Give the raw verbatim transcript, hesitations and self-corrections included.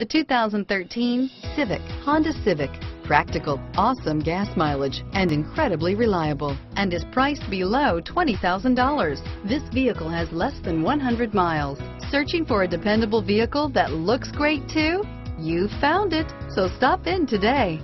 The two thousand thirteen Civic, Honda Civic. Practical, awesome gas mileage, and incredibly reliable, and is priced below twenty thousand dollars. This vehicle has less than one hundred miles. Searching for a dependable vehicle that looks great too? You found it, so stop in today.